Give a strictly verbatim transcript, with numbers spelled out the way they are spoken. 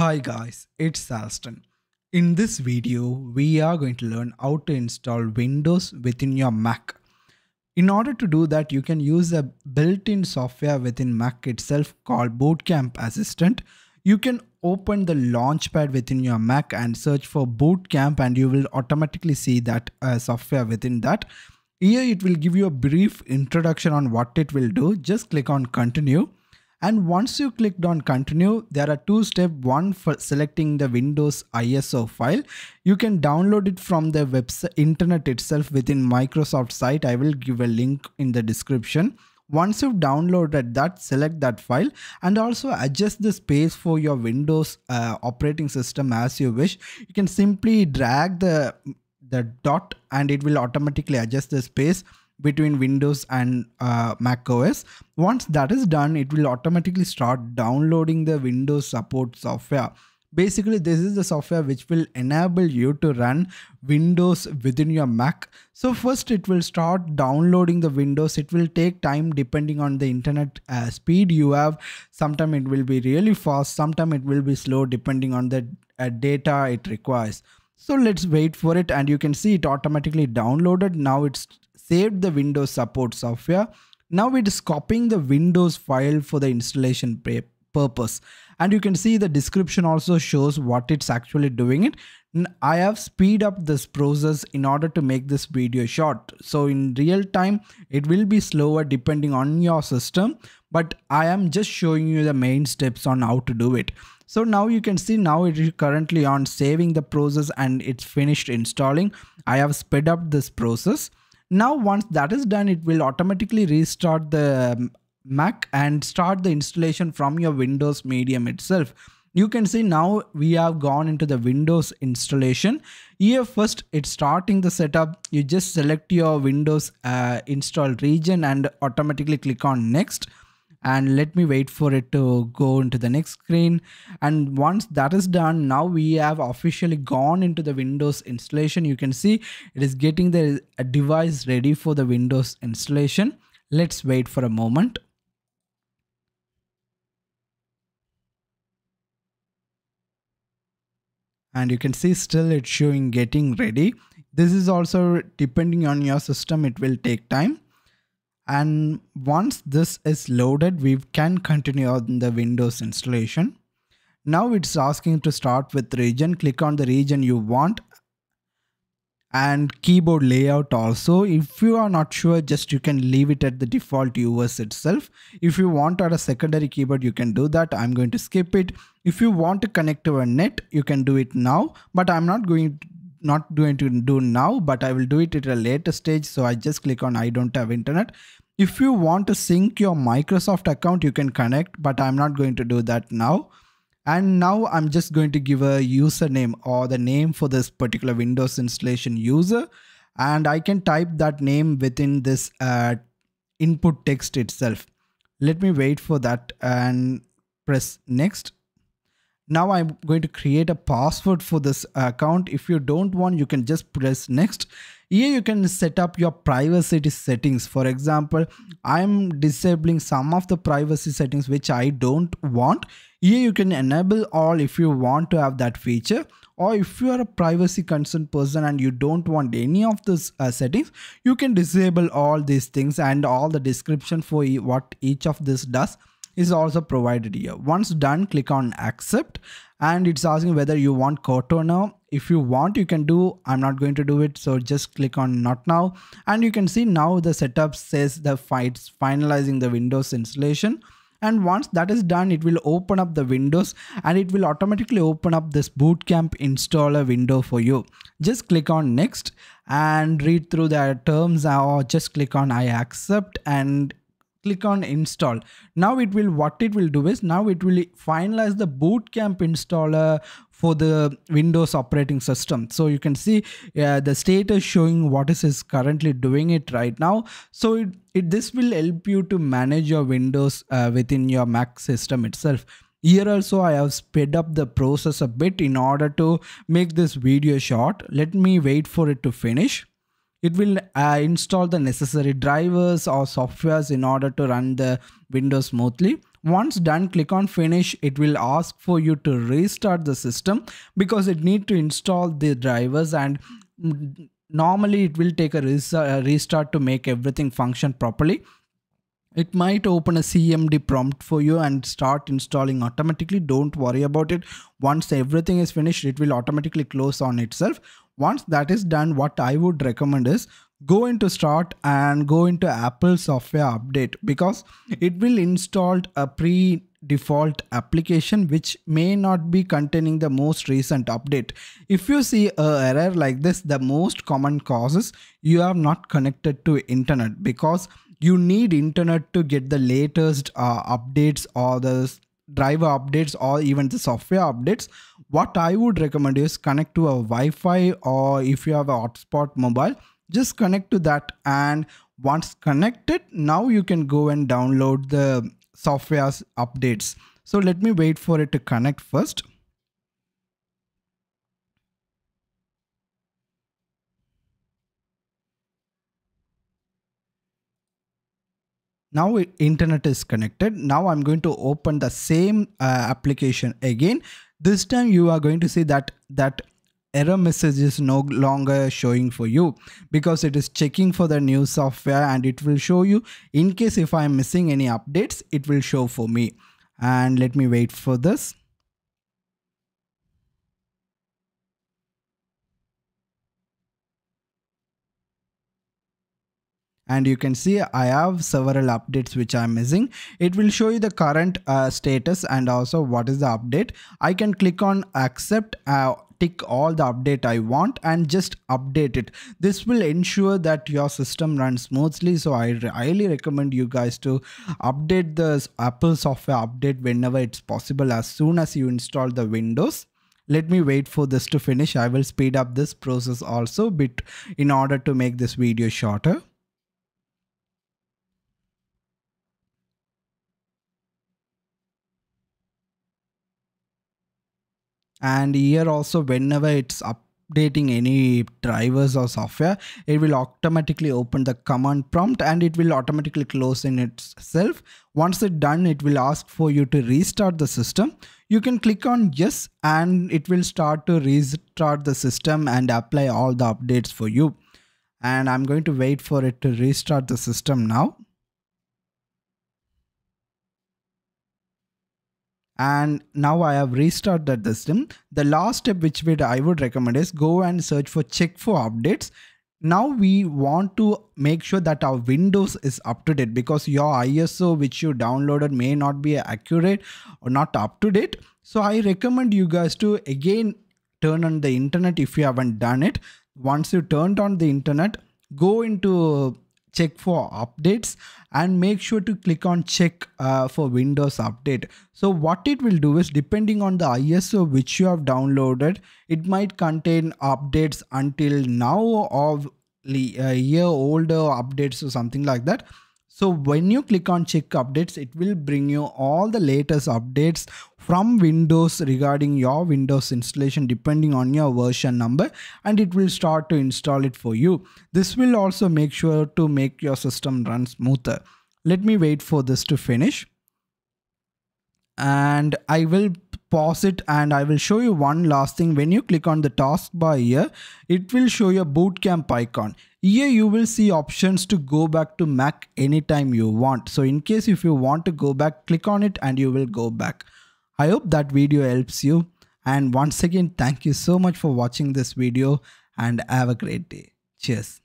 Hi guys, it's Alston. In this video, we are going to learn how to install Windows within your Mac. In order to do that, you can use a built-in software within Mac itself called Boot Camp Assistant. You can open the launchpad within your Mac and search for Boot Camp, and you will automatically see that uh, software within that. Here it will give you a brief introduction on what it will do. Just click on continue. And once you clicked on continue, there are two steps. One, for selecting the Windows I S O file. You can download it from the website, internet itself within Microsoft site. I will give a link in the description. Once you've downloaded that, select that file and also adjust the space for your Windows uh, operating system as you wish. You can simply drag the, the dot and it will automatically adjust the space between Windows and uh, macOS. Once that is done, it will automatically start downloading the Windows support software. Basically, this is the software which will enable you to run Windows within your Mac. So first it will start downloading the Windows. It will take time depending on the internet uh, speed you have. Sometimes it will be really fast, sometimes it will be slow depending on the uh, data it requires. So let's wait for it, and you can see it automatically downloaded. Now it's saved the Windows support software. Now it is copying the Windows file for the installation purpose. And you can see the description also shows what it's actually doing it. I have speed up this process in order to make this video short. So in real time, it will be slower depending on your system, but I am just showing you the main steps on how to do it. So now you can see now it is currently on saving the process and it's finished installing. I have sped up this process. Now, once that is done, it will automatically restart the Mac and start the installation from your Windows medium itself. You can see now we have gone into the Windows installation. Here first, it's starting the setup. You just select your Windows uh, install region and automatically click on next. And let me wait for it to go into the next screen. And once that is done, now we have officially gone into the Windows installation. You can see it is getting the device ready for the Windows installation. Let's wait for a moment. And you can see still it's showing getting ready. This is also depending on your system, it will take time. And once this is loaded, we can continue on the Windows installation. Now it's asking to start with region. Click on the region you want and keyboard layout also. If you are not sure, just you can leave it at the default U S itself. If you want to add a secondary keyboard, you can do that. I'm going to skip it. If you want to connect to a net, you can do it now, but I'm not going to not going to do now, but I will do it at a later stage. So I just click on I don't have internet. If you want to sync your Microsoft account, you can connect, but I'm not going to do that now. And now I'm just going to give a username or the name for this particular Windows installation user. And I can type that name within this uh, input text itself. Let me wait for that and press next. Now I'm going to create a password for this account. If you don't want, you can just press next. Here you can set up your privacy settings. For example, I'm disabling some of the privacy settings which I don't want. Here you can enable all if you want to have that feature, or if you are a privacy concerned person and you don't want any of those uh, settings, you can disable all these things, and all the description for e- what each of this does is also provided here. Once done, click on accept, and it's asking whether you want Cortana. If you want, you can do. I'm not going to do it, so just click on not now. And you can see now the setup says the it's finalizing the Windows installation. And once that is done, it will open up the Windows and it will automatically open up this Boot Camp installer window for you. Just click on next and read through the terms, or just click on I accept and click on install. Now it will, what it will do is now it will finalize the Boot Camp installer for the Windows operating system. So you can see uh, the status showing what is, is currently doing it right now. So it, it this will help you to manage your Windows uh, within your Mac system itself. Here also I have sped up the process a bit in order to make this video short. Let me wait for it to finish. It will uh, install the necessary drivers or softwares in order to run the Windows smoothly. Once done, click on finish. It will ask for you to restart the system because it need to install the drivers, and normally it will take a restart to make everything function properly. It might open a C M D prompt for you and start installing automatically. Don't worry about it. Once everything is finished, it will automatically close on itself. Once that is done, what I would recommend is go into start and go into Apple software update, because it will install a pre default application which may not be containing the most recent update. If you see a error like this, the most common cause is you are not connected to internet, because you need internet to get the latest uh, updates or the driver updates or even the software updates. What I would recommend is connect to a Wi-Fi, or if you have a hotspot mobile, just connect to that, and once connected, now you can go and download the software updates. So let me wait for it to connect first. Now internet is connected. Now I'm going to open the same uh, application again. This time you are going to see that that error message is no longer showing for you, because it is checking for the new software, and it will show you in case if I'm missing any updates, it will show for me. And let me wait for this. And you can see I have several updates which I'm missing. It will show you the current uh, status and also what is the update. I can click on accept, uh, tick all the update I want, and just update it. This will ensure that your system runs smoothly. So I highly recommend you guys to update the Apple software update whenever it's possible, as soon as you install the Windows. Let me wait for this to finish. I will speed up this process also a bit in order to make this video shorter. And here also, whenever it's updating any drivers or software, it will automatically open the command prompt and it will automatically close in itself. Once it's done, it will ask for you to restart the system. You can click on yes, and it will start to restart the system and apply all the updates for you. And I'm going to wait for it to restart the system now. And now I have restarted the system. The last step which I would recommend is go and search for check for updates. Now we want to make sure that our Windows is up to date, because your I S O which you downloaded may not be accurate or not up to date. So I recommend you guys to again turn on the internet if you haven't done it. Once you turned on the internet, go into check for updates and make sure to click on check uh, for Windows update. So what it will do is, depending on the I S O which you have downloaded, it might contain updates until now or a year older updates or something like that. So when you click on check updates, it will bring you all the latest updates from Windows regarding your Windows installation, depending on your version number, and it will start to install it for you. This will also make sure to make your system run smoother. Let me wait for this to finish. And I will pause it and I will show you one last thing. When you click on the taskbar here, it will show you a Boot Camp icon. Here you will see options to go back to Mac anytime you want. So in case if you want to go back, click on it and you will go back. I hope that video helps you. And once again, thank you so much for watching this video, and have a great day. Cheers.